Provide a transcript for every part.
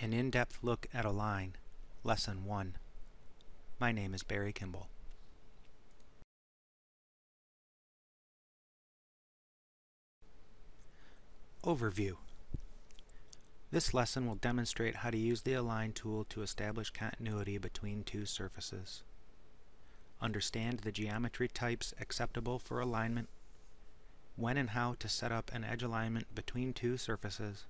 An in-depth look at Align, Lesson 1. My name is Barry Kimball. Overview. This lesson will demonstrate how to use the Align tool to establish continuity between two surfaces. Understand the geometry types acceptable for alignment, when and how to set up an edge alignment between two surfaces,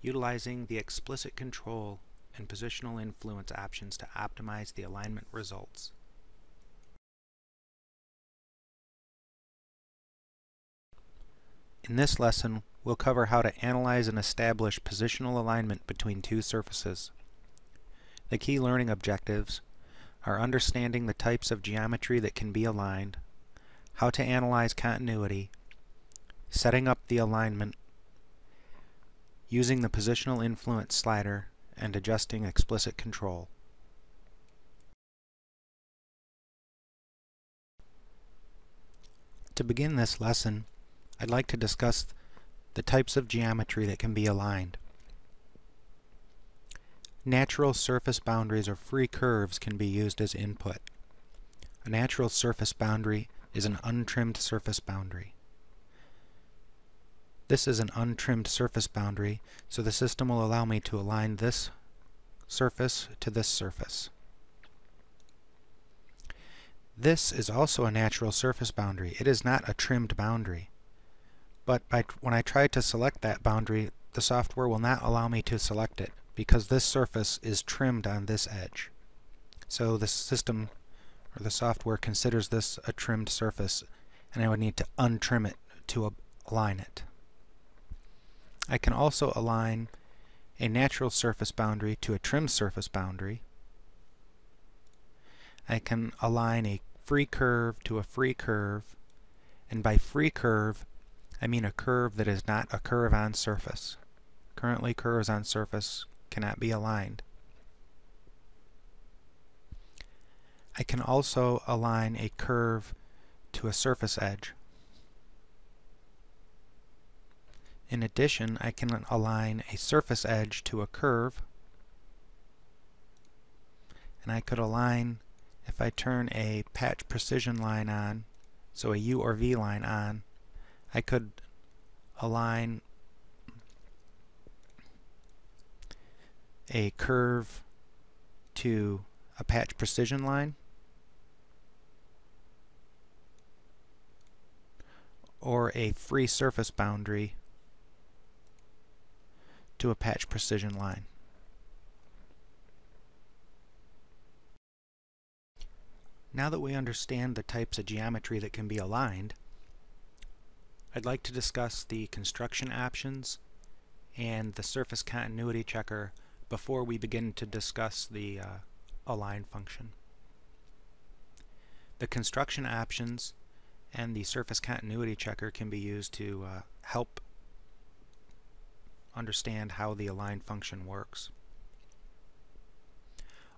utilizing the explicit control and positional influence options to optimize the alignment results. In this lesson, we'll cover how to analyze and establish positional alignment between two surfaces. The key learning objectives are understanding the types of geometry that can be aligned, how to analyze continuity, setting up the alignment, using the positional influence slider, and adjusting explicit control. To begin this lesson, I'd like to discuss the types of geometry that can be aligned. Natural surface boundaries or free curves can be used as input. A natural surface boundary is an untrimmed surface boundary. This is an untrimmed surface boundary, so the system will allow me to align this surface to this surface. This is also a natural surface boundary. It is not a trimmed boundary. But when I try to select that boundary, the software will not allow me to select it because this surface is trimmed on this edge. So the system or the software considers this a trimmed surface, and I would need to untrim it to align it. I can also align a natural surface boundary to a trimmed surface boundary. I can align a free curve to a free curve, and by free curve I mean a curve that is not a curve on surface. Currently, curves on surface cannot be aligned. I can also align a curve to a surface edge. In addition, I can align a surface edge to a curve, and I could align, if I turn a patch precision line on, so a U or V line on, I could align a curve to a patch precision line, or a free surface boundary to a patch precision line. Now that we understand the types of geometry that can be aligned, I'd like to discuss the construction options and the surface continuity checker before we begin to discuss the align function. The construction options and the surface continuity checker can be used to help understand how the align function works.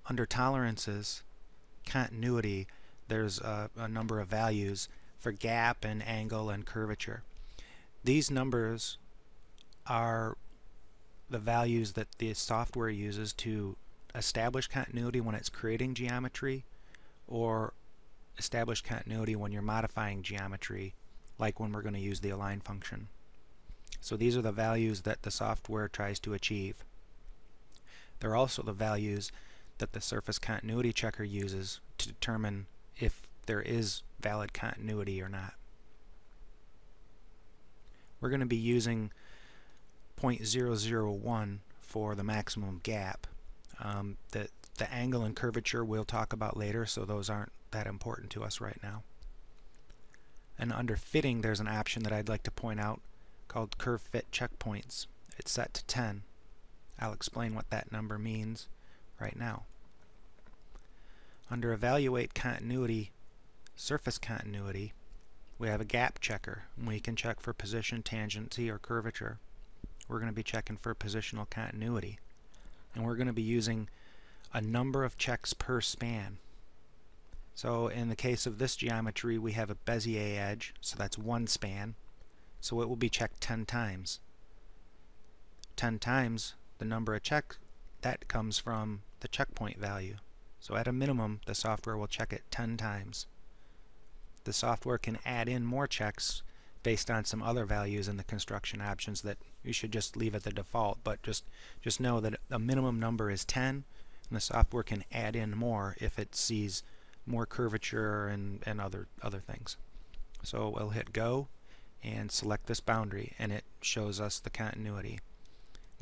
Under tolerances, continuity, there's a number of values for gap and angle and curvature. These numbers are the values that the software uses to establish continuity when it's creating geometry, or establish continuity when you're modifying geometry, like when we're going to use the align function. So these are the values that the software tries to achieve. They're also the values that the surface continuity checker uses to determine if there is valid continuity or not. We're going to be using 0.001 for the maximum gap. The angle and curvature we'll talk about later, so those aren't that important to us right now. And under fitting, there's an option that I'd like to point out called curve fit checkpoints. It's set to 10. I'll explain what that number means right now. Under evaluate continuity, surface continuity, we have a gap checker. We can check for position, tangency, or curvature. We're going to be checking for positional continuity, and we're going to be using a number of checks per span. So in the case of this geometry, we have a Bezier edge, so that's one span. So it will be checked 10 times. 10 times the number of checks, that comes from the checkpoint value. So at a minimum, the software will check it 10 times. The software can add in more checks based on some other values in the construction options that you should just leave at the default, but just know that the minimum number is 10, and the software can add in more if it sees more curvature and other things. So we'll hit go and select this boundary, and it shows us the continuity.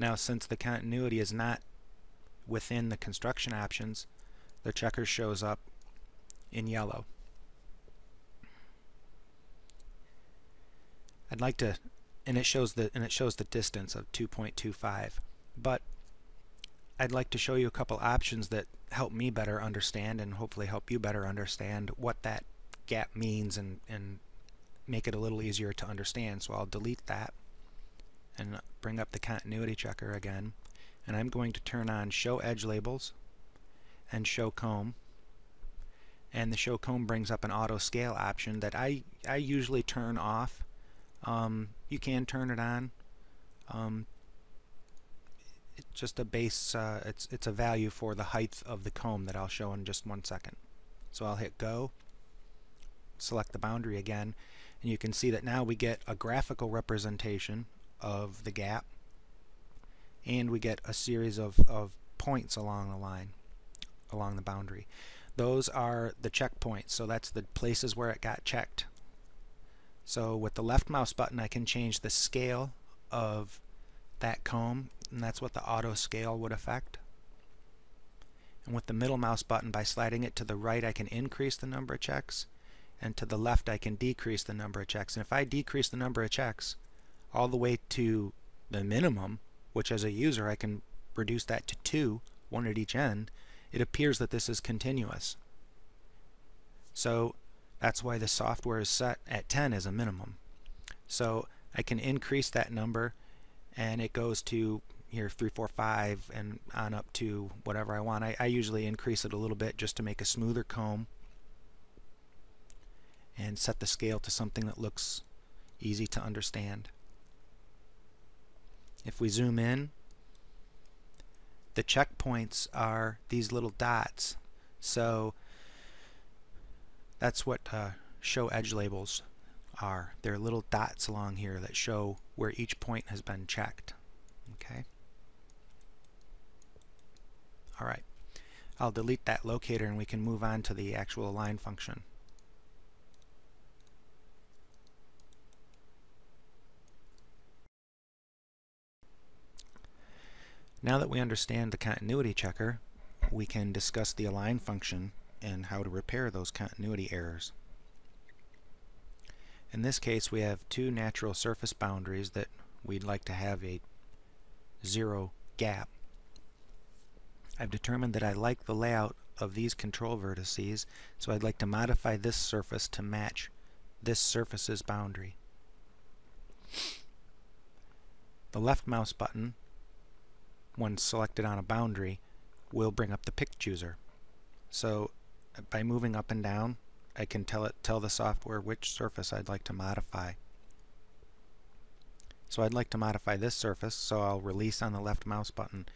Now, since the continuity is not within the construction options, the checker shows up in yellow. I'd like to, and it shows the distance of 2.25, but I'd like to show you a couple options that help me better understand, and hopefully help you better understand, what that gap means, and make it a little easier to understand. So I'll delete that and bring up the continuity checker again, and I'm going to turn on show edge labels and show comb, and the show comb brings up an auto scale option that I usually turn off. You can turn it on. It's just a base, it's a value for the height of the comb that I'll show in just one second. So I'll hit go, select the boundary again, and you can see that now we get a graphical representation of the gap, and we get a series of points along the line, along the boundary. Those are the checkpoints, so that's the places where it got checked. So with the left mouse button, I can change the scale of that comb, and that's what the auto scale would affect. And with the middle mouse button, by sliding it to the right, I can increase the number of checks, and to the left I can decrease the number of checks. And if I decrease the number of checks all the way to the minimum, which as a user I can reduce that to 2, one at each end, it appears that this is continuous. So that's why the software is set at 10 as a minimum. So I can increase that number, and it goes to here 3, 4, 5, and on up to whatever I want. I usually increase it a little bit just to make a smoother comb, and set the scale to something that looks easy to understand. If we zoom in, the checkpoints are these little dots. So that's what show edge labels are. They're little dots along here that show where each point has been checked. Okay. All right. I'll delete that locator, and we can move on to the actual align function. Now that we understand the continuity checker, we can discuss the align function and how to repair those continuity errors. In this case, we have two natural surface boundaries that we'd like to have a 0 gap. I've determined that I like the layout of these control vertices, so I'd like to modify this surface to match this surface's boundary. The left mouse button, when selected on a boundary, will bring up the pick chooser. So by moving up and down, I can tell the software which surface I'd like to modify. So I'd like to modify this surface, so I'll release on the left mouse button.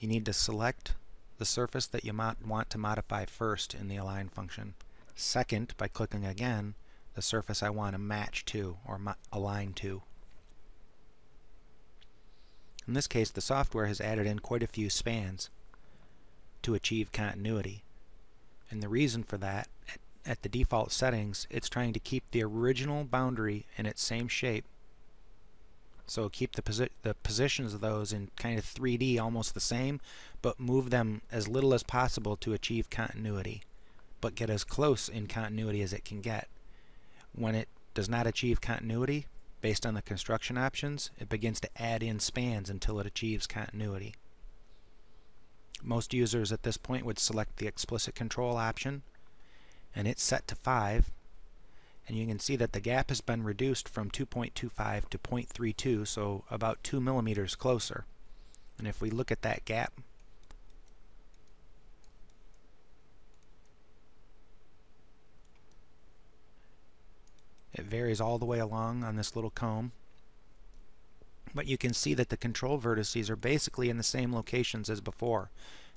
You need to select the surface that you might want to modify first in the align function. Second, by clicking again, the surface I want to match to or align to. In this case, the software has added in quite a few spans to achieve continuity. And the reason for that, at the default settings, it's trying to keep the original boundary in its same shape. So keep the positions of those in kind of 3D almost the same, but move them as little as possible to achieve continuity, but get as close in continuity as it can get. When it does not achieve continuity, based on the construction options, it begins to add in spans until it achieves continuity. Most users at this point would select the explicit control option, and it's set to 5. And you can see that the gap has been reduced from 2.25 to 0.32, so about 2 millimeters closer. And if we look at that gap, it varies all the way along on this little comb. But you can see that the control vertices are basically in the same locations as before.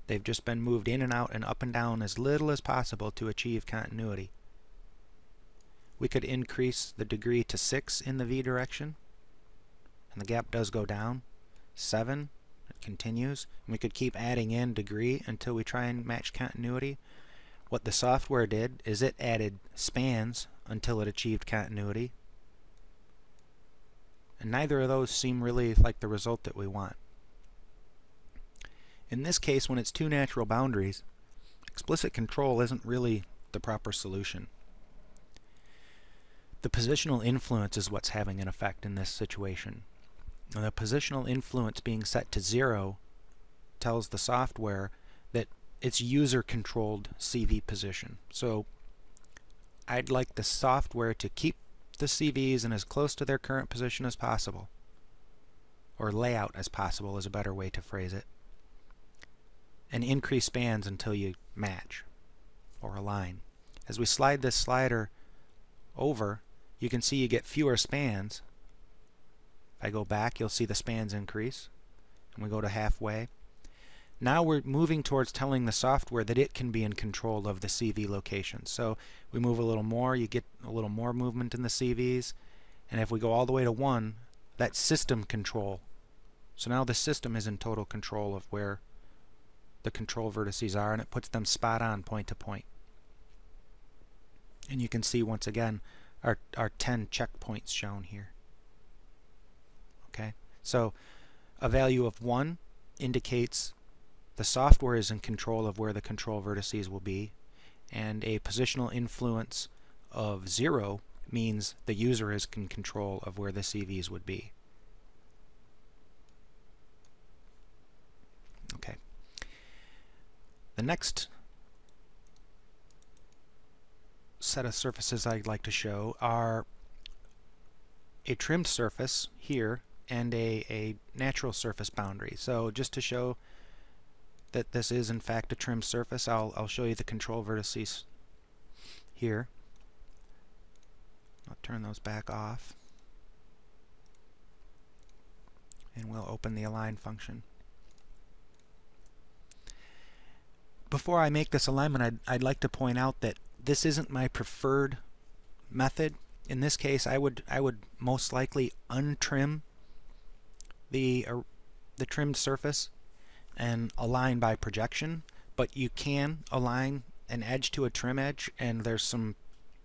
They've just been moved in and out and up and down as little as possible to achieve continuity. We could increase the degree to 6 in the V direction, and the gap does go down. 7, it continues. And we could keep adding in degree until we try and match continuity. What the software did is it added spans until it achieved continuity. And neither of those seem really like the result that we want. In this case, when it's two natural boundaries, explicit control isn't really the proper solution. The positional influence is what's having an effect in this situation. Now, the positional influence being set to 0 tells the software that it's user-controlled CV position. So I'd like the software to keep the CVs in as close to their current position as possible, or layout as possible is a better way to phrase it, and increase spans until you match or align. As we slide this slider over, you can see you get fewer spans. If I go back, you'll see the spans increase, and we go to halfway. Now we're moving towards telling the software that it can be in control of the CV location. So we move a little more, you get a little more movement in the CVs, and if we go all the way to 1, that's system control. So now the system is in total control of where the control vertices are, and it puts them spot on point to point. And you can see once again our 10 checkpoints shown here. Okay, so a value of 1 indicates the software is in control of where the control vertices will be, and a positional influence of 0 means the user is in control of where the CVs would be. Okay. The next set of surfaces I'd like to show are a trimmed surface here and a natural surface boundary. So just to show that this is in fact a trimmed surface, I'll show you the control vertices here. I'll turn those back off, and we'll open the align function. Before I make this alignment, I'd like to point out that this isn't my preferred method. In this case, I would most likely untrim the trimmed surface and align by projection, but you can align an edge to a trim edge, and there's some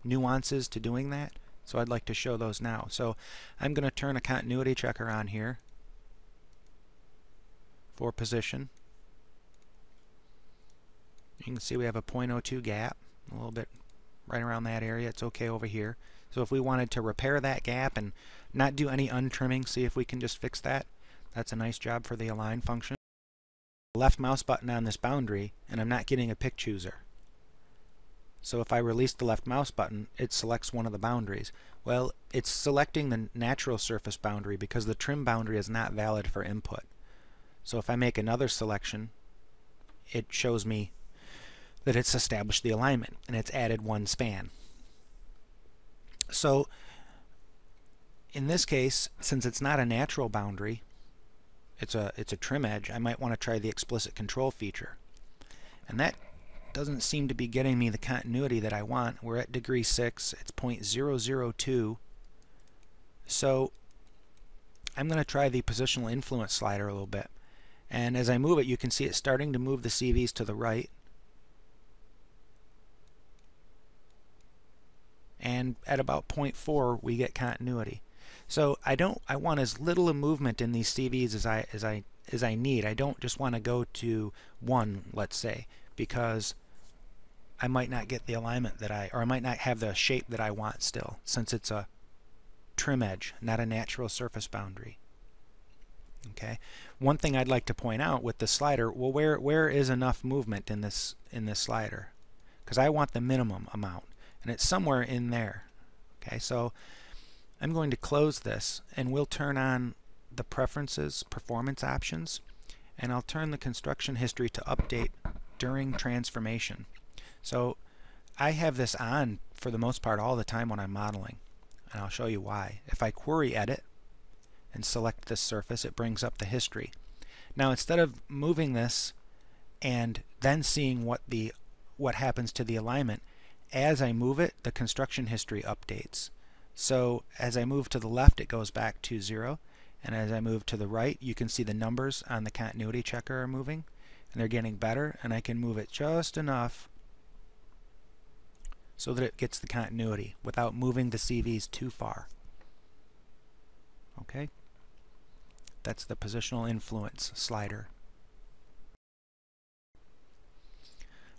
nuances to doing that, so I'd like to show those now. So I'm going to turn a continuity checker on here for position. You can see we have a 0.02 gap, a little bit right around that area. It's okay over here. So if we wanted to repair that gap and not do any untrimming, see if we can just fix that. That's a nice job for the align function. Left mouse button on this boundary, and I'm not getting a pick chooser. So if I release the left mouse button, it selects one of the boundaries. Well, it's selecting the natural surface boundary because the trim boundary is not valid for input. So if I make another selection, it shows me that it's established the alignment and it's added 1 span. So in this case, since it's not a natural boundary, it's a trim edge, I might want to try the explicit control feature. And that doesn't seem to be getting me the continuity that I want. We're at degree 6, it's 0.002. So I'm going to try the positional influence slider a little bit. And as I move it, you can see it's starting to move the CVs to the right. And at about 0.4 we get continuity. So I want as little movement in these CVs as I need. I don't just want to go to 1, let's say, because I might not get the alignment that or I might not have the shape that I want still, since it's a trim edge, not a natural surface boundary. Okay. One thing I'd like to point out with the slider, well, where is enough movement in this slider? Because I want the minimum amount, and it's somewhere in there. Okay, so I'm going to close this, and we'll turn on the preferences, performance options, and I'll turn the construction history to update during transformation. So I have this on for the most part all the time when I'm modeling, and I'll show you why. If I query edit, and select this surface, it brings up the history. Now instead of moving this and then seeing what happens to the alignment, as I move it, the construction history updates. So as I move to the left, it goes back to 0, and as I move to the right, you can see the numbers on the continuity checker are moving, and they're getting better, and I can move it just enough so that it gets the continuity without moving the CVs too far. Okay? That's the positional influence slider.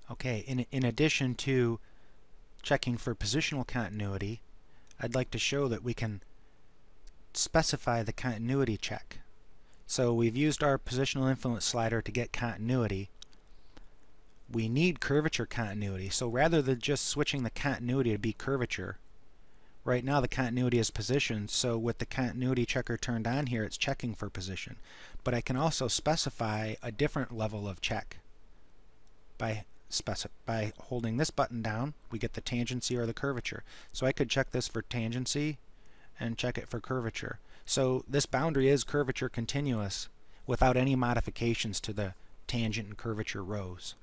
Okay, in addition to checking for positional continuity, I'd like to show that we can specify the continuity check. So we've used our positional influence slider to get continuity. We need curvature continuity, so rather than just switching the continuity to be curvature, right now the continuity is position, so with the continuity checker turned on here, it's checking for position. But I can also specify a different level of check. By holding this button down, we get the tangency or the curvature. So I could check this for tangency and check it for curvature. So this boundary is curvature continuous without any modifications to the tangent and curvature rows.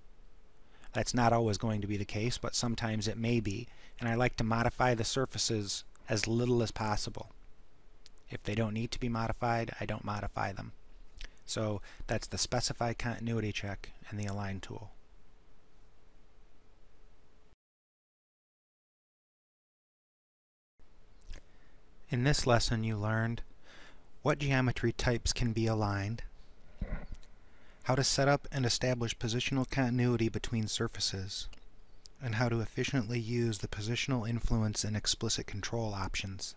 That's not always going to be the case, but sometimes it may be, and I like to modify the surfaces as little as possible. If they don't need to be modified, I don't modify them. So that's the specify continuity check and the align tool. In this lesson you learned what geometry types can be aligned, how to set up and establish positional continuity between surfaces, and how to efficiently use the positional influence and explicit control options.